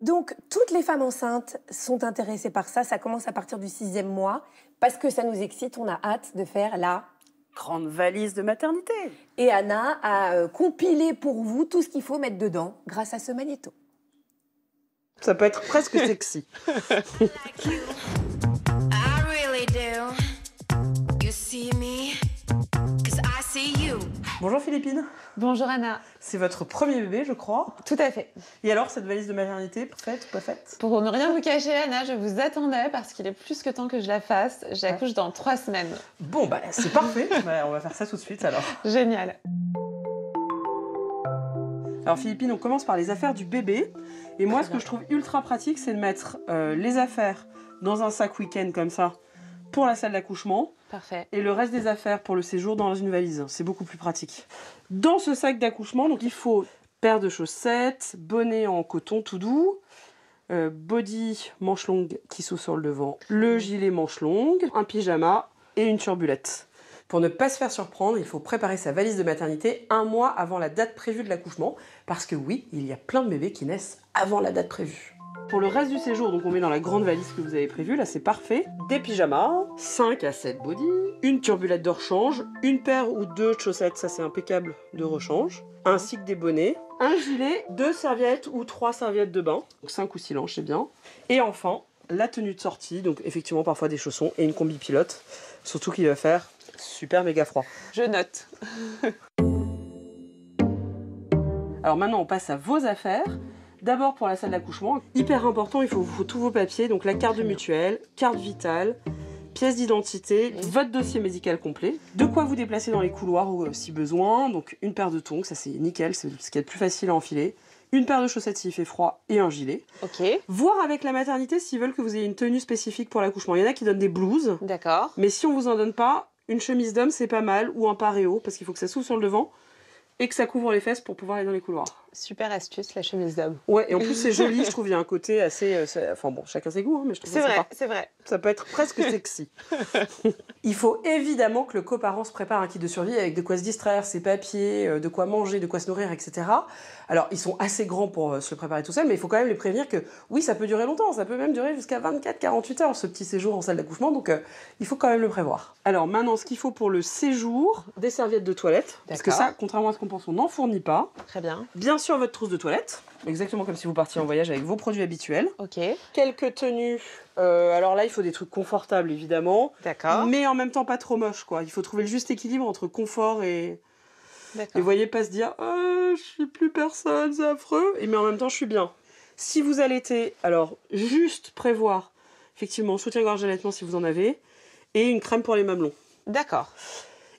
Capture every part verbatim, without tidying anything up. Donc, toutes les femmes enceintes sont intéressées par ça. Ça commence à partir du sixième mois. Parce que ça nous excite, on a hâte de faire la grande valise de maternité. Et Anna a euh, compilé pour vous tout ce qu'il faut mettre dedans grâce à ce magnéto. Ça peut être presque sexy. Bonjour Philippine. Bonjour Anna. C'est votre premier bébé, je crois. Tout à fait. Et alors, cette valise de maternité, faite ou pas faite? Pour ne rien vous cacher, Anna, je vous attendais parce qu'il est plus que temps que je la fasse. J'accouche ouais. dans trois semaines. Bon, bah c'est parfait. Bah, on va faire ça tout de suite alors. Génial. Alors Philippine, on commence par les affaires du bébé. Et moi, ce que je trouve ultra pratique, c'est de mettre euh, les affaires dans un sac week-end comme ça pour la salle d'accouchement. Parfait. Et le reste des affaires pour le séjour dans une valise. C'est beaucoup plus pratique. Dans ce sac d'accouchement, donc il faut paire de chaussettes, bonnet en coton tout doux, euh, body manche longue qui s'ouvre sur le devant, le gilet manche longue, un pyjama et une turbulette. Pour ne pas se faire surprendre, il faut préparer sa valise de maternité un mois avant la date prévue de l'accouchement. Parce que oui, il y a plein de bébés qui naissent avant la date prévue. Pour le reste du séjour, donc on met dans la grande valise que vous avez prévue, là c'est parfait, des pyjamas, cinq à sept body, une turbulette de rechange, une paire ou deux de chaussettes, ça c'est impeccable, de rechange, ainsi que des bonnets, un gilet, deux serviettes ou trois serviettes de bain, donc cinq ou six langes c'est bien, et enfin la tenue de sortie, donc effectivement parfois des chaussons et une combi pilote, surtout qu'il va faire super méga froid. Je note. Alors maintenant on passe à vos affaires. D'abord pour la salle d'accouchement, hyper important, il faut, faut tous vos papiers, donc la carte de mutuelle, carte vitale, pièce d'identité, votre dossier médical complet, de quoi vous déplacer dans les couloirs si besoin, donc une paire de tongs, ça c'est nickel, c'est ce qu'il y a de plus facile à enfiler, une paire de chaussettes s'il fait froid et un gilet. Ok. Voir avec la maternité s'ils veulent que vous ayez une tenue spécifique pour l'accouchement. Il y en a qui donnent des blouses, d'accord. Mais si on vous en donne pas, une chemise d'homme c'est pas mal, ou un paréo, parce qu'il faut que ça s'ouvre sur le devant, et que ça couvre les fesses pour pouvoir aller dans les couloirs. Super astuce, la chemise d'homme. Ouais, et en plus c'est joli, je trouve, il y a un côté assez... Euh, enfin bon, chacun ses goûts, hein, mais je trouve ça sympa. C'est vrai, c'est vrai. Ça peut être presque sexy. Il faut évidemment que le coparent se prépare un kit de survie avec de quoi se distraire, ses papiers, euh, de quoi manger, de quoi se nourrir, et cetera. Alors, ils sont assez grands pour euh, se préparer tout seul, mais il faut quand même les prévenir que, oui, ça peut durer longtemps, ça peut même durer jusqu'à vingt-quatre à quarante-huit heures, ce petit séjour en salle d'accouchement, donc euh, il faut quand même le prévoir. Alors maintenant, ce qu'il faut pour le séjour, des serviettes de toilette, parce que ça, contrairement à ce qu'on pense, on n'en fournit pas. Très bien. Bien sûr, votre trousse de toilette, exactement comme si vous partiez en voyage avec vos produits habituels. Ok. Quelques tenues, euh, alors là, il faut des trucs confortables, évidemment. D'accord. Mais en même temps, pas trop moche, quoi. Il faut trouver le juste équilibre entre confort et... D'accord. Et vous voyez, pas se dire, ah, je suis plus personne, c'est affreux, et mais en même temps, je suis bien. Si vous allaitez, alors, juste prévoir, effectivement, soutien-gorge d'allaitement si vous en avez, et une crème pour les mamelons. D'accord.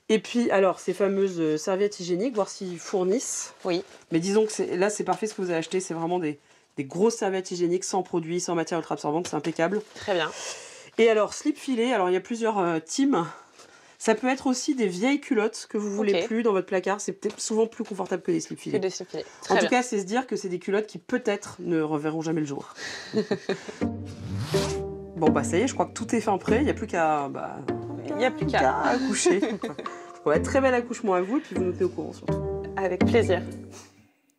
Et puis, alors, ces fameuses serviettes hygiéniques, voir s'ils fournissent. Oui. Mais disons que là, c'est parfait ce que vous avez acheté. C'est vraiment des, des grosses serviettes hygiéniques sans produits, sans matière ultra-absorbante. C'est impeccable. Très bien. Et alors, slip filet. Alors, il y a plusieurs euh, teams. Ça peut être aussi des vieilles culottes que vous ne voulez okay. plus dans votre placard. C'est peut-être souvent plus confortable que des slip filets. Que des slip filets. En bien. tout cas, c'est se dire que c'est des culottes qui peut-être ne reverront jamais le jour. Bon, bah ça y est, je crois que tout est fin prêt. Il n'y a plus qu'à... Bah, il n'y a plus qu'à accoucher. Ouais, très bel accouchement à vous et puis vous nous tenez au courant surtout. Avec plaisir.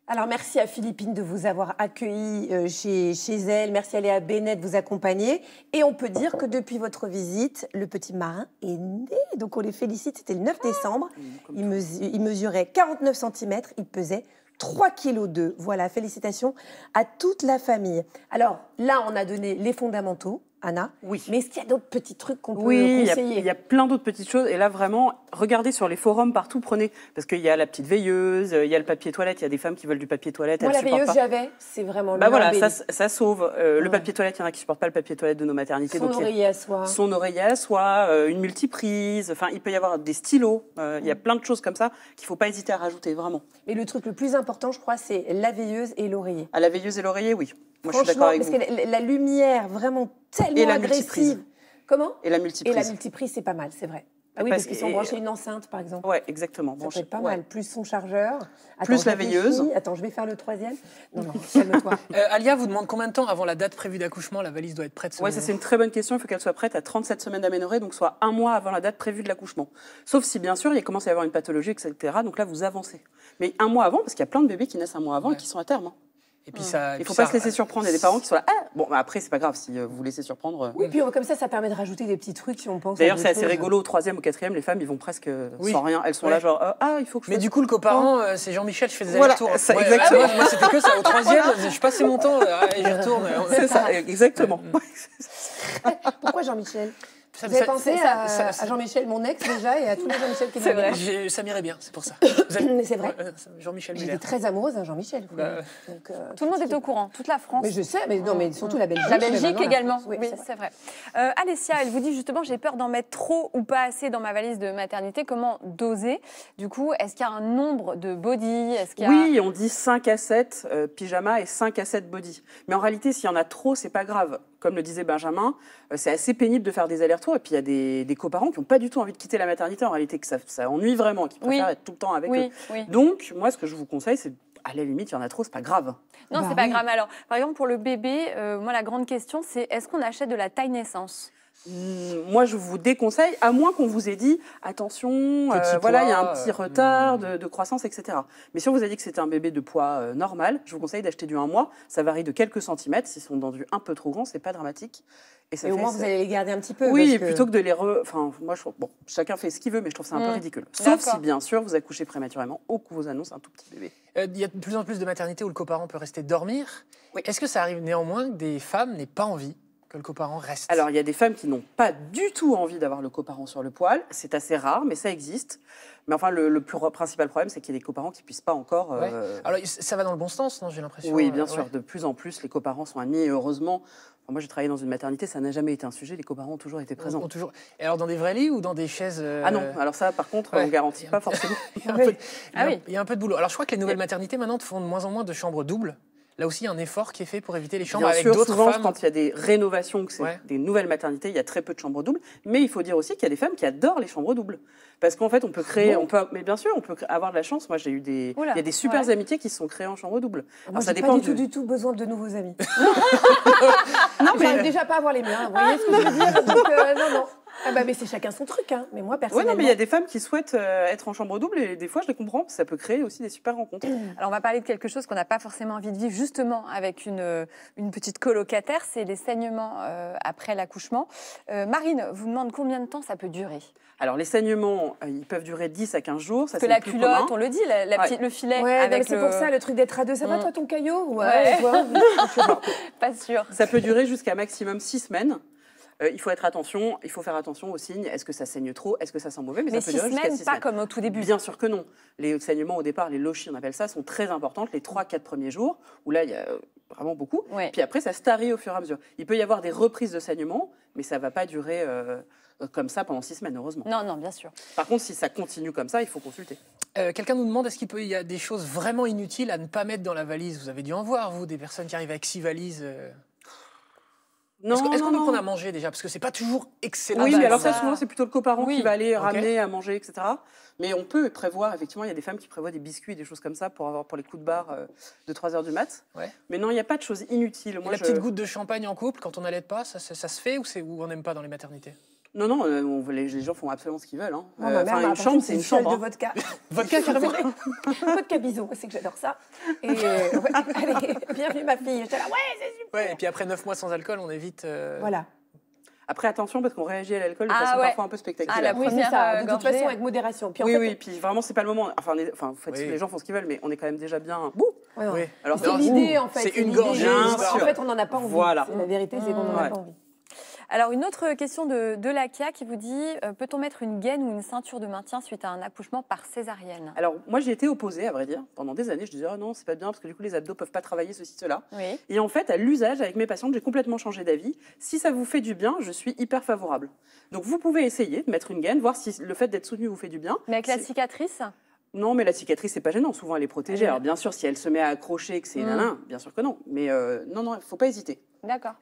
Alors merci à Philippine de vous avoir accueilli euh, chez, chez elle. Merci à Léa Benet de vous accompagner. Et on peut dire que depuis votre visite, le petit Marin est né. Donc on les félicite, c'était le neuf décembre. Il, mesu il mesurait quarante-neuf centimètres, il pesait trois virgule deux kilos. Voilà, félicitations à toute la famille. Alors là, on a donné les fondamentaux. Anna, oui. Mais est-ce qu'il y a d'autres petits trucs qu'on peut oui, conseiller? Oui, il y a plein d'autres petites choses. Et là, vraiment, regardez sur les forums partout, prenez. Parce qu'il y a la petite veilleuse, il y a le papier toilette, il y a des femmes qui veulent du papier toilette. Moi, la veilleuse, j'avais. C'est vraiment bah voilà, ça, ça sauve. Euh, ouais. Le papier toilette, il y en a qui ne supportent pas le papier toilette de nos maternités. Son donc oreiller a, à soie. Son oreiller à soie, euh, une multiprise. Enfin, il peut y avoir des stylos. Euh, il y a plein de choses comme ça qu'il ne faut pas hésiter à rajouter, vraiment. Mais le truc le plus important, je crois, c'est la veilleuse et l'oreiller. Ah, la veilleuse et l'oreiller, oui. Moi, je suis d'accord avec vous. Parce que la, la lumière, vraiment tellement et la agressive. Comment? Et la multiprise. Et la multiprise, c'est pas mal, c'est vrai. Ah oui, parce qu'ils sont branchés à une enceinte, par exemple. Oui, exactement. Ça peut être pas ouais. mal. Plus son chargeur. Attends, plus la veilleuse. Fini. Attends, je vais faire le troisième. Non, non, calme-toi. euh, Alia vous demande combien de temps avant la date prévue d'accouchement la valise doit être prête? Oui, ça c'est une très bonne question. Il faut qu'elle soit prête à trente-sept semaines d'aménorrhée, donc soit un mois avant la date prévue de l'accouchement. Sauf si, bien sûr, il commence à y avoir une pathologie, et cetera. Donc là, vous avancez. Mais un mois avant, parce qu'il y a plein de bébés qui naissent un mois avant ouais. et qui sont à terme. Hein. Et puis ouais. ça, et il faut pas ça... se laisser surprendre. Il y a des parents qui sont là. Ah bon, bah après c'est pas grave si vous vous laissez surprendre. Oui, puis comme ça, ça permet de rajouter des petits trucs si on pense. D'ailleurs, c'est assez rigolo. Au troisième, au quatrième, les femmes, ils vont presque oui. sans rien. Elles sont ouais. là genre ah, il faut que. Je mais fasse... du coup, le coparent, euh, c'est Jean-Michel. Je fais des allers-retours. Voilà, ça, ouais, exactement. Ouais, moi, c'était que ça. Au troisième, je passais mon temps et j'y retourne. C'est ça, exactement. Pourquoi Jean-Michel? Ça, vous avez ça, pensé ça, à, ça, ça, à Jean-Michel, mon ex, déjà, et à tous les Jean-Michel qui... C'est vrai, bien. Ça m'irait bien, c'est pour ça. Avez... C'est vrai. Jean-Michel J'étais très amoureuse d'un Jean-Michel. Bah, euh... Tout le monde était au courant, toute la France. Mais je sais, mais, non, mais surtout la Belgique. La Belgique également, oui, oui c'est vrai. vrai. Euh, Alessia, elle vous dit justement, j'ai peur d'en mettre trop ou pas assez dans ma valise de maternité. Comment doser? Du coup, est-ce qu'il y a un nombre de body? Est-ce qu'il y a... Oui, on dit cinq à sept euh, pyjamas et cinq à sept body. Mais en réalité, s'il y en a trop, c'est pas grave. Comme le disait Benjamin, c'est assez pénible de faire des allers-retours. Et puis, il y a des, des coparents qui n'ont pas du tout envie de quitter la maternité, en réalité, que ça, ça ennuie vraiment, qui préfèrent oui. être tout le temps avec oui, eux. Oui. Donc, moi, ce que je vous conseille, c'est... À la limite, il y en a trop, c'est pas grave. Non, bah, c'est pas oui. grave. Alors, par exemple, pour le bébé, euh, moi, la grande question, c'est est-ce qu'on achète de la taille naissance? Moi, je vous déconseille, à moins qu'on vous ait dit attention, euh, voilà, il y a un petit retard de, de croissance, et cetera. Mais si on vous a dit que c'était un bébé de poids euh, normal, je vous conseille d'acheter du un mois. Ça varie de quelques centimètres. S'ils sont dans du un peu trop grand, c'est pas dramatique. Et, ça et fait, au moins, ça... vous allez les garder un petit peu. Oui, parce que... plutôt que de les... Re... Enfin, moi, je... bon, chacun fait ce qu'il veut, mais je trouve ça un mmh. peu ridicule. Sauf si, bien sûr, vous accouchez prématurément ou qu'on vous annonce un tout petit bébé. Il euh, y a de plus en plus de maternités où le coparent peut rester dormir. Oui. Est-ce que ça arrive néanmoins que des femmes n'aient pas envie que le coparent reste? Alors, il y a des femmes qui n'ont pas du tout envie d'avoir le coparent sur le poil. C'est assez rare, mais ça existe. Mais enfin, le, le plus principal problème, c'est qu'il y a des coparents qui ne puissent pas encore... Euh... Ouais. Alors, ça va dans le bon sens, non? J'ai l'impression. Oui, bien euh, sûr. Ouais. De plus en plus, les coparents sont admis, et heureusement... Moi, j'ai travaillé dans une maternité, ça n'a jamais été un sujet. Les coparents ont toujours été présents. On, on toujours... Et alors, dans des vrais lits ou dans des chaises euh... Ah non, alors ça, par contre, ouais. on ne garantit pas forcément. Il y a un peu de... ah oui. Il y a un peu de boulot. Alors, je crois que les nouvelles maternités, maintenant, font de moins en moins de chambres doubles. Là aussi, il y a un effort qui est fait pour éviter les chambres avec d'autres femmes. Quand il y a des rénovations, que c'est ouais. des nouvelles maternités, il y a très peu de chambres doubles. Mais il faut dire aussi qu'il y a des femmes qui adorent les chambres doubles. Parce qu'en fait, on peut créer... Bon. On peut, mais bien sûr, on peut avoir de la chance. Moi, j'ai eu des... Oula, il y a des super ouais. amitiés qui se sont créées en chambres doubles. Moi, j'ai pas du tout, de... du tout besoin de nouveaux amis. Non, mais... J'arrive déjà pas à avoir les miens. Vous voyez ah, ce que non. je veux dire? Donc, euh, non, non. Ah bah mais c'est chacun son truc, hein. Mais moi personnellement. Oui, non, mais il y a des femmes qui souhaitent euh, être en chambre double et des fois je les comprends, ça peut créer aussi des super rencontres. Alors on va parler de quelque chose qu'on n'a pas forcément envie de vivre justement avec une, une petite colocataire, c'est les saignements euh, après l'accouchement. Euh, Marine vous demande combien de temps ça peut durer? Alors les saignements, euh, ils peuvent durer dix à quinze jours. Ça, Parce que la culotte, commun. on le dit, la, la ouais. petite, le filet ouais, avec c'est le... pour ça le truc d'être à deux, ça mmh. va toi ton caillot? Ouais, ouais. Toi, toi, pas sûr. Ça peut durer jusqu'à maximum six semaines. Euh, il faut être attention, il faut faire attention aux signes. Est-ce que ça saigne trop? Est-ce que ça sent mauvais? Mais, mais ça peut durer jusqu'à six semaines, pas comme au tout début. Bien sûr que non. Les saignements au départ, les lochies, on appelle ça, sont très importantes. Les trois quatre premiers jours, où là, il y a vraiment beaucoup. Ouais. Puis après, ça se tarie au fur et à mesure. Il peut y avoir des reprises de saignements, mais ça ne va pas durer... Euh... comme ça pendant six semaines, heureusement. Non, non, bien sûr. Par contre, si ça continue comme ça, il faut consulter. Euh, Quelqu'un nous demande, est-ce qu'il peut y a des choses vraiment inutiles à ne pas mettre dans la valise? Vous avez dû en voir, vous, des personnes qui arrivent avec six valises euh... Non, est-ce qu'on peut prendre à manger déjà? Parce que c'est pas toujours excellent. Oui, mais alors ça, souvent, c'est plutôt le coparent oui. qui va aller okay. ramener à manger, et cetera. Mais on peut prévoir, effectivement, il y a des femmes qui prévoient des biscuits et des choses comme ça pour avoir pour les coups de barre euh, de trois heures du mat. Ouais. Mais non, il n'y a pas de choses inutiles. Moi, la je... petite goutte de champagne en couple, quand on n'allait pas, ça, ça, ça se fait ou, ou on n'aime pas dans les maternités? Non, non, on, les, les gens font absolument ce qu'ils veulent. Hein. Non, euh, mère, une chambre, c'est une chambre. Hein. De vodka. Vodka, carrément. Vodka bison, c'est que j'adore ça. Et euh, ouais, allez, bienvenue ma fille. Là, ouais, c'est super. Ouais, et puis après neuf mois sans alcool, on évite... Euh... Voilà. Après, attention, parce qu'on réagit à l'alcool de ah, façon ouais. parfois un peu spectaculaire. Ah, la première, oui, ça, de gorgée. toute façon, avec modération. Puis, en oui, fait, oui, et puis vraiment, c'est pas le moment. Enfin, est, enfin en fait, oui. les gens font ce qu'ils veulent, mais on est quand même déjà bien... Bouh oui, oui. Alors c'est l'idée, en fait. C'est une gorgée. En fait, on n'en a pas envie. Voilà. La vérité, c'est qu'on n'en a pas envie. Alors, une autre question de Delacqua qui vous dit euh, « Peut-on mettre une gaine ou une ceinture de maintien suite à un accouchement par césarienne ?» Alors, moi, j'ai été opposée, à vrai dire. Pendant des années, je disais « Ah non, c'est pas bien, parce que du coup, les abdos peuvent pas travailler ceci, cela. Oui. » Et en fait, à l'usage, avec mes patientes, j'ai complètement changé d'avis. Si ça vous fait du bien, je suis hyper favorable. Donc, vous pouvez essayer de mettre une gaine, voir si le fait d'être soutenu vous fait du bien. Mais avec la cicatrice? Non, mais la cicatrice, c'est pas gênant. Souvent, elle est protégée. Alors, bien sûr, si elle se met à accrocher, que c'est mmh. nanin, bien sûr que non. Mais euh, non, non, il faut pas hésiter. D'accord.